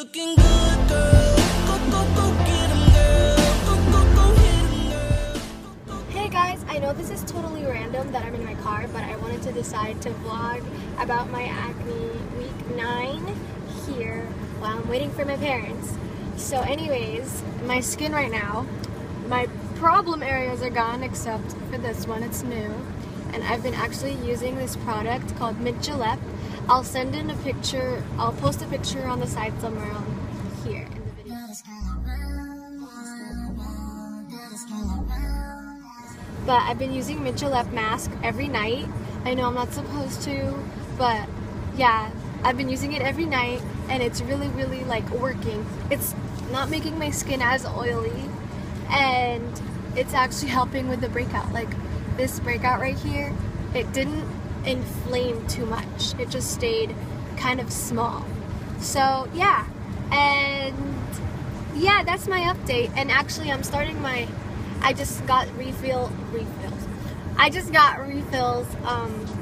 looking good, girl. Go, go, go, get 'em, girl. Go, go, go, hit 'em, girl. Hey guys, I know this is totally random that I'm in my car, but I wanted to decide to vlog about my acne week 9 here while I'm waiting for my parents. So anyways, my skin right now, my problem areas are gone except for this one, it's new. And I've been actually using this product called Mint Julep. I'll send in a picture, I'll post a picture on the side somewhere on here in the video. But I've been using Mint Julep Mask every night. I know I'm not supposed to, but yeah, I've been using it every night and it's really like working. It's not making my skin as oily and it's actually helping with the breakout. Like this breakout right here, it didn't inflame too much, it just stayed kind of small. So yeah, and yeah, that's my update. And actually I'm starting my, I just got refills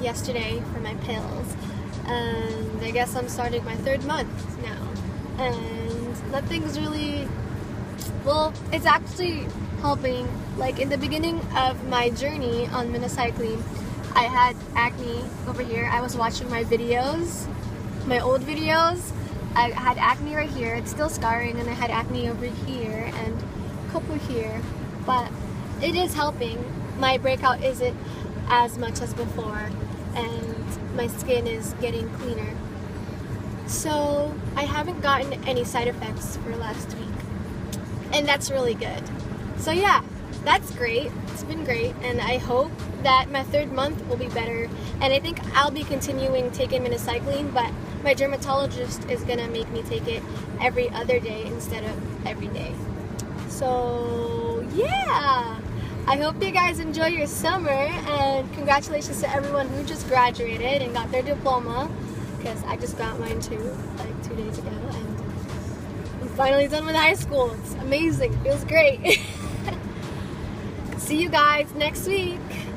yesterday for my pills, and I guess I'm starting my 3rd month now, and that thing's really, well, it's actually helping. Like in the beginning of my journey on minocycline, I had acne over here. I was watching my videos, my old videos. I had acne right here, it's still scarring, and I had acne over here and a couple here, but it is helping. My breakout isn't as much as before and my skin is getting cleaner. So I haven't gotten any side effects for last week and that's really good. So yeah, that's great. It's been great, and I hope that my 3rd month will be better, and I think I'll be continuing taking minocycline, but my dermatologist is gonna make me take it every other day instead of every day. So yeah, I hope you guys enjoy your summer, and congratulations to everyone who just graduated and got their diploma, because I just got mine too like 2 days ago, and I'm finally done with high school. It's amazing, it feels great. See you guys next week.